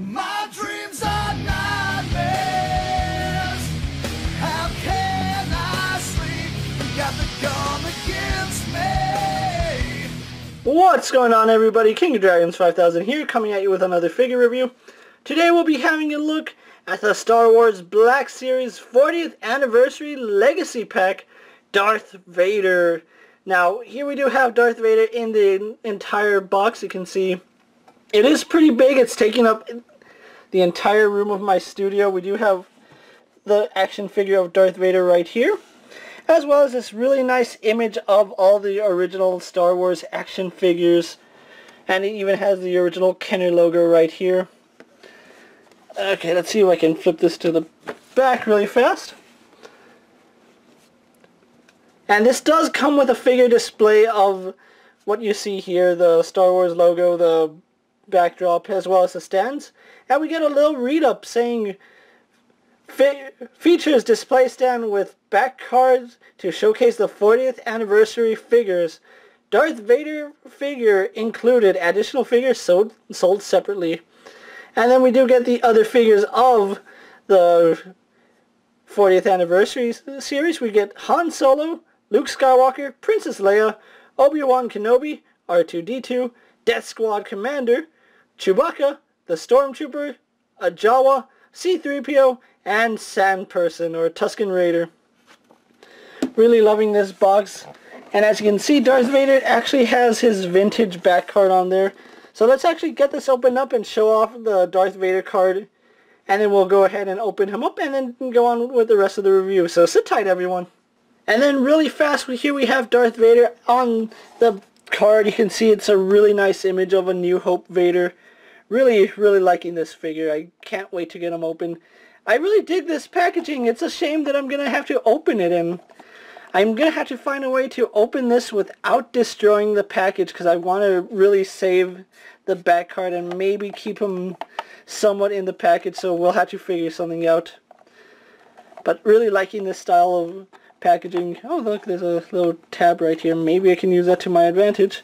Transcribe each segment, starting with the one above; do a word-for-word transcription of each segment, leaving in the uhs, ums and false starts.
My dreams are nightmares. How can I sleep? You got the gun against me. What's going on, everybody? King of Dragons five thousand here, coming at you with another figure review. Today we'll be having a look at the Star Wars Black Series fortieth Anniversary Legacy Pack, Darth Vader. Now, here we do have Darth Vader in the entire box. You can see it is pretty big. It's taking up the entire room of my studio. We do have the action figure of Darth Vader right here, as well as this really nice image of all the original Star Wars action figures. And it even has the original Kenner logo right here. Okay, let's see if I can flip this to the back really fast. And this does come with a figure display of what you see here, the Star Wars logo, the backdrop, as well as the stands. And we get a little read-up saying, Fe features display stand with back cards to showcase the fortieth anniversary figures. Darth Vader figure included. Additional figures sold, sold separately. And then we do get the other figures of the fortieth anniversary series. We get Han Solo, Luke Skywalker, Princess Leia, Obi-Wan Kenobi, R two D two, Death Squad Commander, Chewbacca, the Stormtrooper, a Jawa, C three P O, and Sand Person, or Tusken Raider. Really loving this box. And as you can see, Darth Vader actually has his vintage back card on there. So let's actually get this opened up and show off the Darth Vader card. And then we'll go ahead and open him up and then go on with the rest of the review. So sit tight, everyone. And then really fast, here we have Darth Vader on the card. You can see it's a really nice image of A New Hope Vader. Really, really liking this figure. I can't wait to get him open. I really dig this packaging. It's a shame that I'm going to have to open it, and I'm going to have to find a way to open this without destroying the package, because I want to really save the back card and maybe keep him somewhat in the package, so we'll have to figure something out. But really liking this style of packaging. Oh, look, there's a little tab right here. Maybe I can use that to my advantage.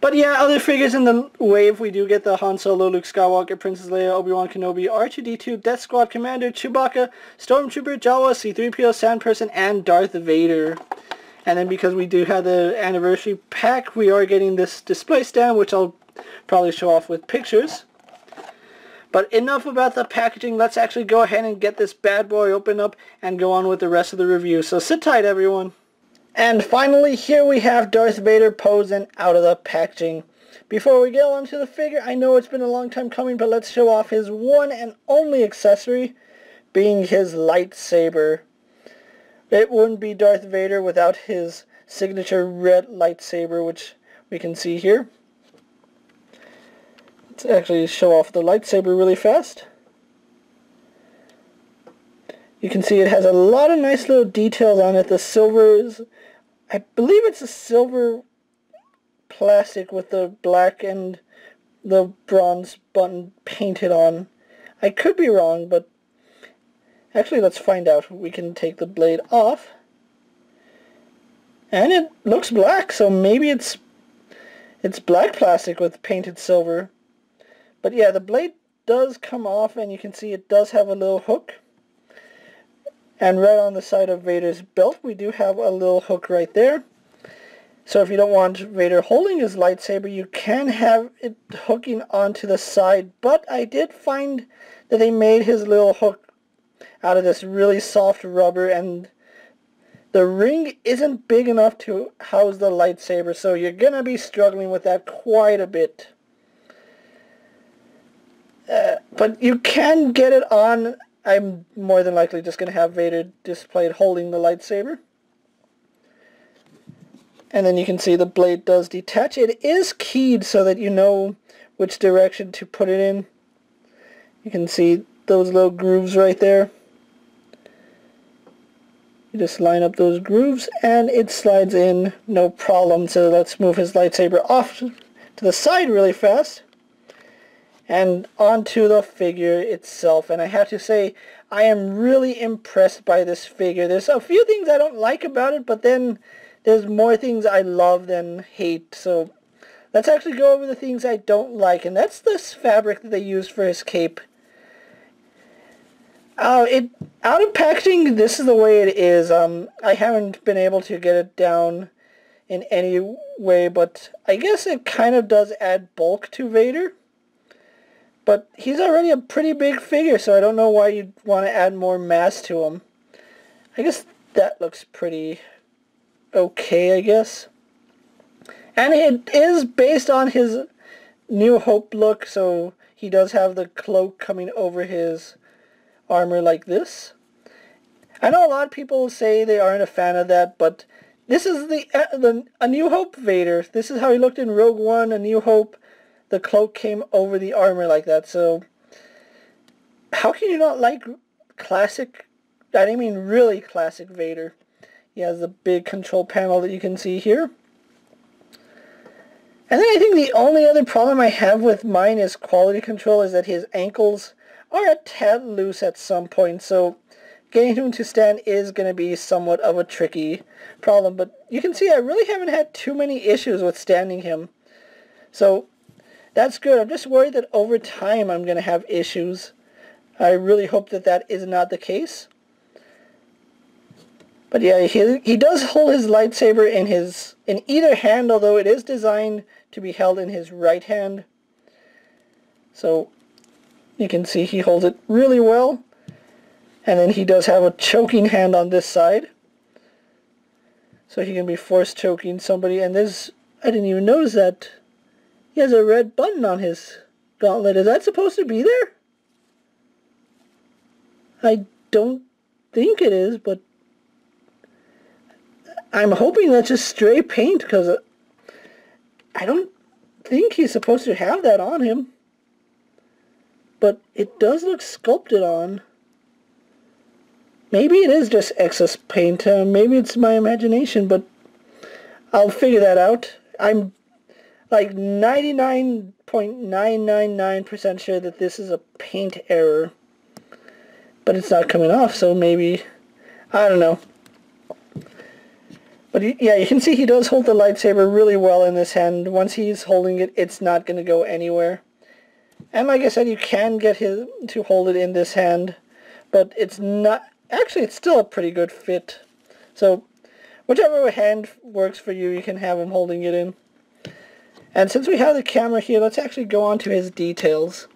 But yeah, other figures in the wave. We do get the Han Solo, Luke Skywalker, Princess Leia, Obi-Wan Kenobi, R two D two, Death Squad Commander, Chewbacca, Stormtrooper, Jawa, C three P O, Sand Person, and Darth Vader. And then because we do have the anniversary pack, we are getting this display stand, which I'll probably show off with pictures. But enough about the packaging, let's actually go ahead and get this bad boy open up and go on with the rest of the review. So sit tight, everyone. And finally, here we have Darth Vader posing out of the packaging. Before we go on to the figure, I know it's been a long time coming, but let's show off his one and only accessory, being his lightsaber. It wouldn't be Darth Vader without his signature red lightsaber, which we can see here. Let's actually show off the lightsaber really fast. You can see it has a lot of nice little details on it. The silver is, I believe it's a silver plastic with the black and the bronze button painted on. I could be wrong, but actually let's find out. We can take the blade off. And it looks black, so maybe it's it's black plastic with painted silver. But yeah, the blade does come off, and you can see it does have a little hook. And right on the side of Vader's belt, we do have a little hook right there. So if you don't want Vader holding his lightsaber, you can have it hooking onto the side. But I did find that they made his little hook out of this really soft rubber, and the ring isn't big enough to house the lightsaber, so you're going to be struggling with that quite a bit. Uh, but you can get it on. I'm more than likely just going to have Vader displayed holding the lightsaber. And then you can see the blade does detach. It is keyed so that you know which direction to put it in. You can see those little grooves right there. You just line up those grooves and it slides in, no problem. So let's move his lightsaber off to the side really fast. And onto the figure itself, and I have to say I am really impressed by this figure. There's a few things I don't like about it, but then there's more things I love than hate. So Let's actually go over the things I don't like, and that's this fabric that they used for his cape. Uh, it out of packaging, this is the way it is. Um, I haven't been able to get it down in any way, but I guess it kind of does add bulk to Vader. But he's already a pretty big figure, so I don't know why you'd want to add more mass to him. I guess that looks pretty okay, I guess. And it is based on his New Hope look, so he does have the cloak coming over his armor like this. I know a lot of people say they aren't a fan of that, but this is the, uh, the A New Hope Vader. This is how he looked in Rogue One, A New Hope. The cloak came over the armor like that, so how can you not like classic, I didn't mean really classic Vader? He has the big control panel that you can see here. And then I think the only other problem I have with mine is quality control, is that his ankles are a tad loose at some point, so getting him to stand is going to be somewhat of a tricky problem. But you can see I really haven't had too many issues with standing him, so that's good. I'm just worried that over time I'm going to have issues. I really hope that that is not the case. But yeah, he, he does hold his lightsaber in his in either hand, although it is designed to be held in his right hand. So you can see he holds it really well. And then he does have a choking hand on this side, so he can be force choking somebody. And there's, I didn't even notice that he has a red button on his gauntlet. Is that supposed to be there? I don't think it is, but I'm hoping that's just stray paint, because I don't think he's supposed to have that on him. But it does look sculpted on. Maybe it is just excess paint. Uh, maybe it's my imagination, but I'll figure that out. I'm like ninety-nine point nine nine nine percent sure that this is a paint error. But it's not coming off, so maybe, I don't know. But yeah, you can see he does hold the lightsaber really well in this hand. Once he's holding it, it's not going to go anywhere. And like I said, you can get him to hold it in this hand, but it's not... Actually, it's still a pretty good fit. So, whichever hand works for you, you can have him holding it in. And since we have the camera here, let's actually go on to his details.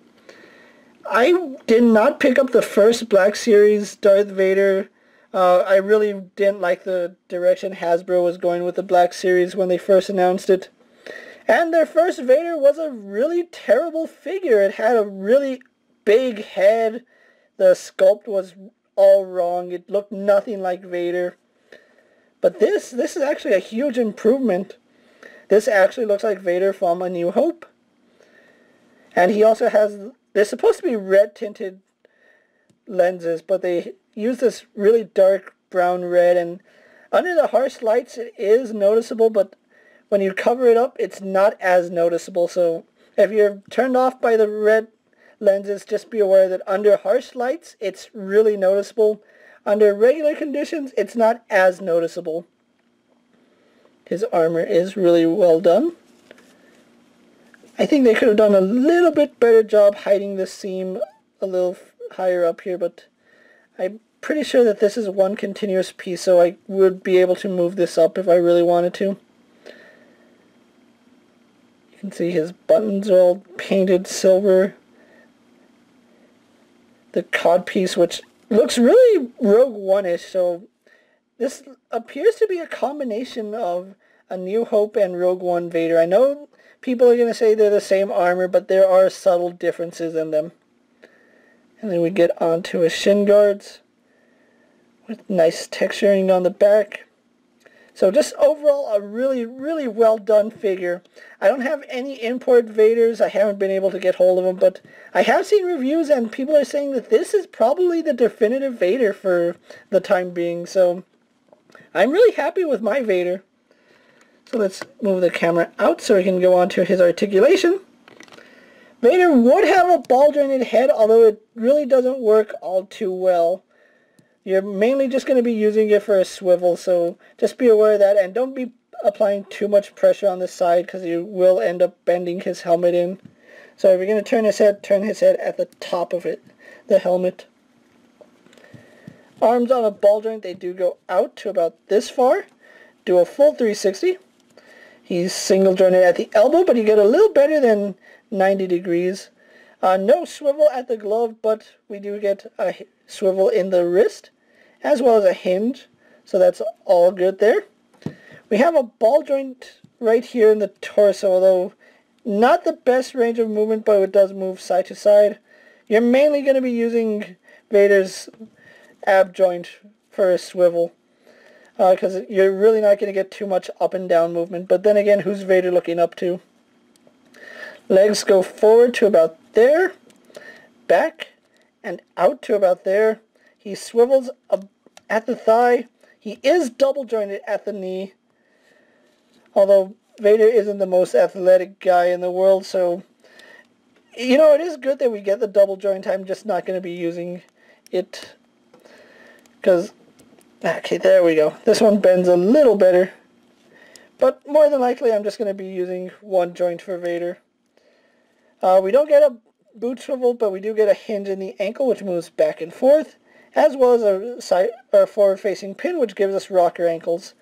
I did not pick up the first Black Series Darth Vader. Uh, I really didn't like the direction Hasbro was going with the Black Series when they first announced it. And their first Vader was a really terrible figure. It had a really big head. The sculpt was all wrong. It looked nothing like Vader. But this, this is actually a huge improvement. This actually looks like Vader from A New Hope. And he also has, they're supposed to be red tinted lenses, but they use this really dark brown red, and under the harsh lights it is noticeable, but when you cover it up it's not as noticeable. So if you're turned off by the red lenses, just be aware that under harsh lights it's really noticeable. Under regular conditions it's not as noticeable. His armor is really well done. I think they could have done a little bit better job hiding the seam a little higher up here, but I'm pretty sure that this is one continuous piece, so I would be able to move this up if I really wanted to. You can see his buttons are all painted silver. The codpiece, which looks really Rogue One-ish, so this appears to be a combination of A New Hope and Rogue One Vader. I know people are going to say they're the same armor, but there are subtle differences in them. And then we get onto his shin guards with nice texturing on the back. So just overall a really, really well done figure. I don't have any import Vaders. I haven't been able to get hold of them, but I have seen reviews and people are saying that this is probably the definitive Vader for the time being. So I'm really happy with my Vader. So let's move the camera out so we can go on to his articulation. Vader would have a ball-jointed head, although it really doesn't work all too well. You're mainly just going to be using it for a swivel, so just be aware of that, and don't be applying too much pressure on the side because he will end up bending his helmet in. So if you're going to turn his head, turn his head at the top of it, the helmet. Arms on a ball joint, they do go out to about this far. Do a full three sixty. He's single jointed at the elbow, but he got a little better than ninety degrees. Uh, no swivel at the glove, but we do get a swivel in the wrist, as well as a hinge. So that's all good there. We have a ball joint right here in the torso, although not the best range of movement, but it does move side to side. You're mainly going to be using Vader's ab joint for a swivel, because uh, you're really not going to get too much up and down movement. But then again, who's Vader looking up to? Legs go forward to about there, back and out to about there. He swivels ab at the thigh. He is double jointed at the knee, although Vader isn't the most athletic guy in the world, so, you know, it is good that we get the double joint. I'm just not going to be using it, because, okay, there we go. This one bends a little better, but more than likely I'm just going to be using one joint for Vader. Uh, we don't get a boot swivel, but we do get a hinge in the ankle, which moves back and forth, as well as a side or forward-facing pin, which gives us rocker ankles.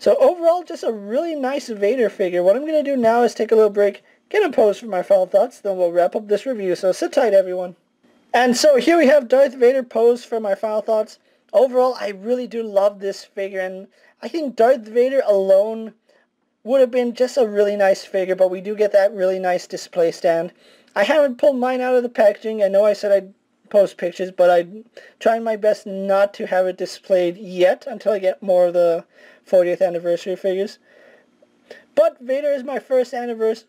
So overall, just a really nice Vader figure. What I'm going to do now is take a little break, get a pose for my final thoughts, then we'll wrap up this review. So sit tight, everyone. And so here we have Darth Vader pose for my final thoughts. Overall, I really do love this figure, and I think Darth Vader alone would have been just a really nice figure, but we do get that really nice display stand. I haven't pulled mine out of the packaging. I know I said I'd post pictures, but I'm trying my best not to have it displayed yet until I get more of the fortieth anniversary figures. But Vader is my first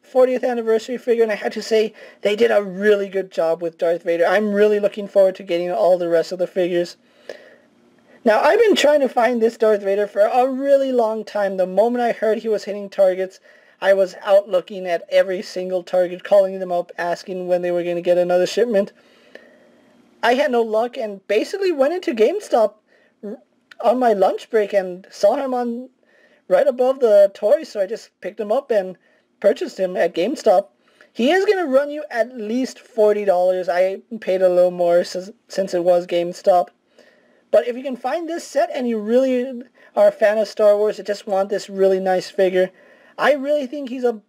fortieth anniversary figure, and I had to say they did a really good job with Darth Vader. I'm really looking forward to getting all the rest of the figures. Now, I've been trying to find this Darth Vader for a really long time. The moment I heard he was hitting Targets, I was out looking at every single Target, calling them up, asking when they were going to get another shipment. I had no luck, and basically went into GameStop on my lunch break and saw him on right above the toys, so I just picked him up and purchased him at GameStop. He is going to run you at least forty dollars. I paid a little more since it was GameStop. But if you can find this set and you really are a fan of Star Wars and just want this really nice figure, I really think he's a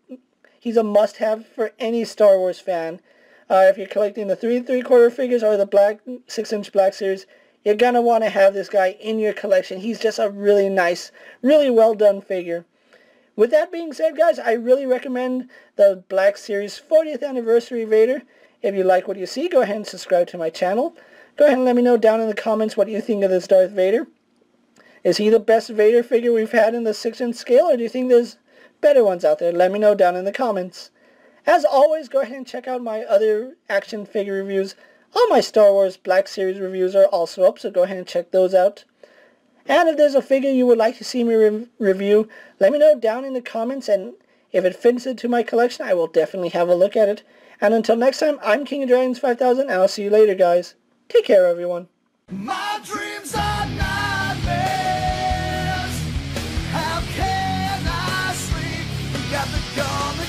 he's a must-have for any Star Wars fan. Uh, if you're collecting the three and three quarter figures or the black six inch black series, you're gonna want to have this guy in your collection. He's just a really nice, really well done figure. With that being said, guys, I really recommend the Black Series fortieth anniversary Vader. If you like what you see, go ahead and subscribe to my channel. Go ahead and let me know down in the comments what you think of this Darth Vader. Is he the best Vader figure we've had in the six inch scale, or do you think there's better ones out there? Let me know down in the comments. As always, go ahead and check out my other action figure reviews. All my Star Wars Black Series reviews are also up, so go ahead and check those out. And if there's a figure you would like to see me re review, let me know down in the comments, and if it fits into my collection, I will definitely have a look at it. And until next time, I'm King of Dragons five thousand, and I'll see you later, guys. Take care, everyone. My dreams are nightmares. How can I sleep? Got the